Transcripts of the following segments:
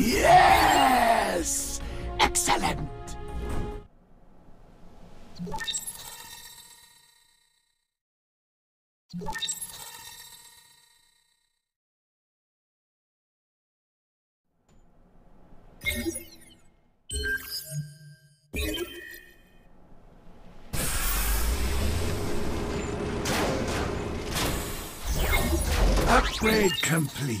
Yes! Excellent! Upgrade complete.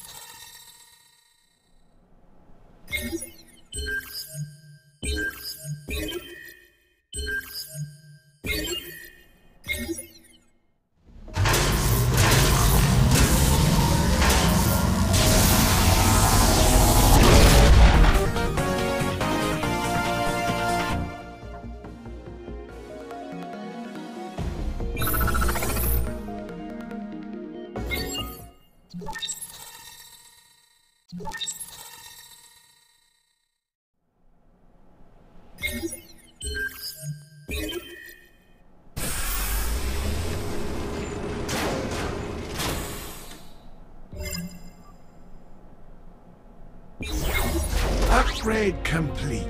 Upgrade complete.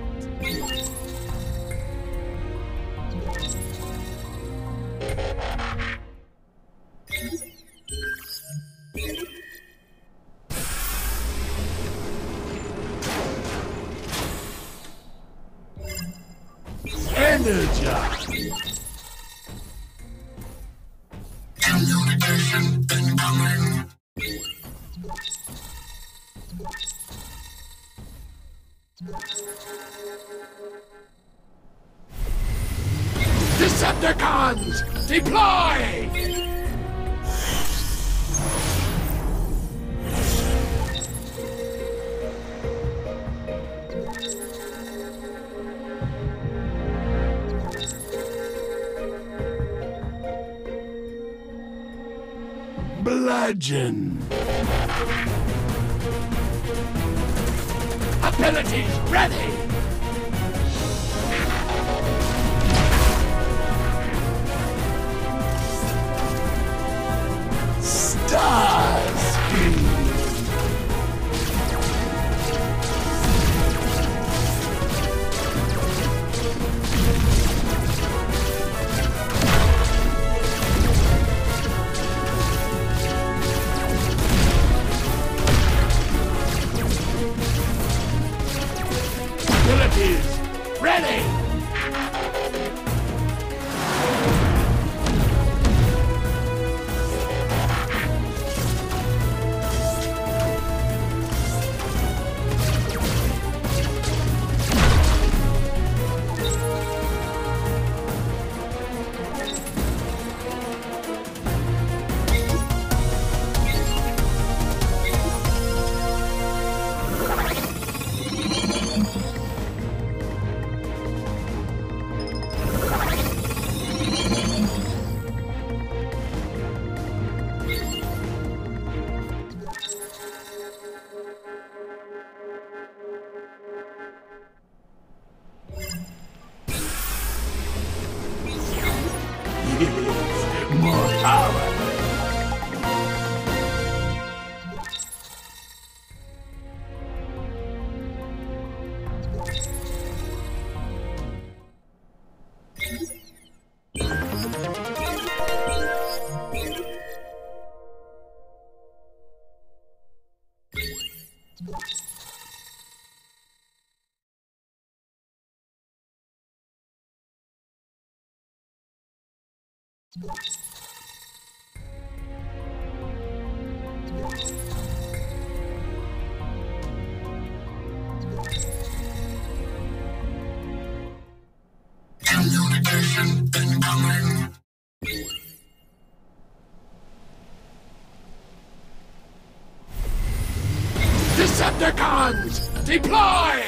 Decepticons, deploy! Bludgeon. Abilities ready! Ready! More power! Communication incoming. Decepticons, deploy!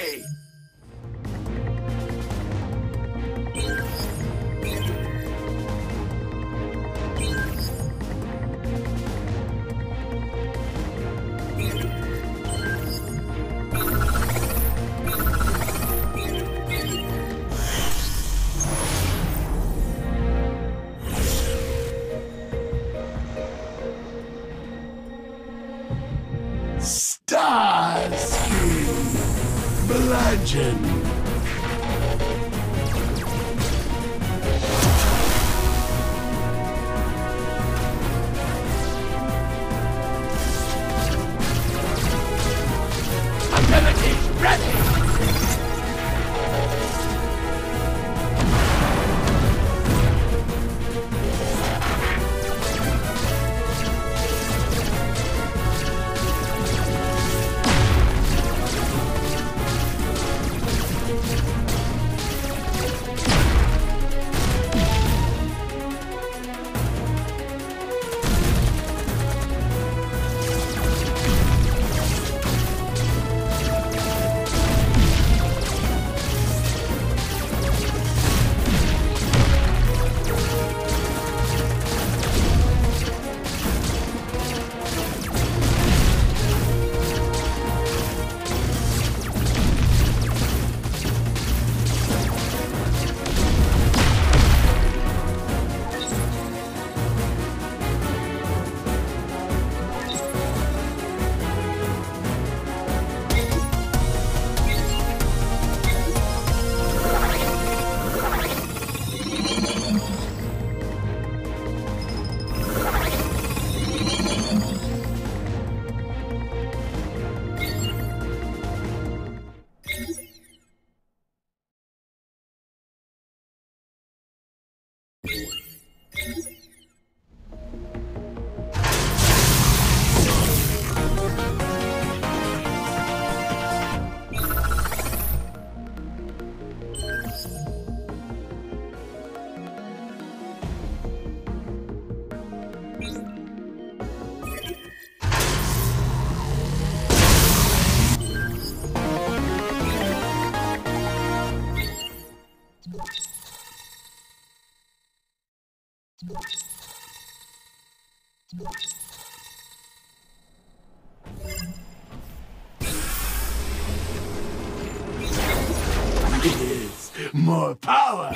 Legend. Yes, more power!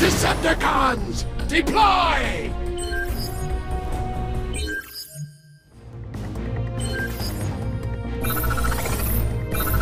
Decepticons, deploy!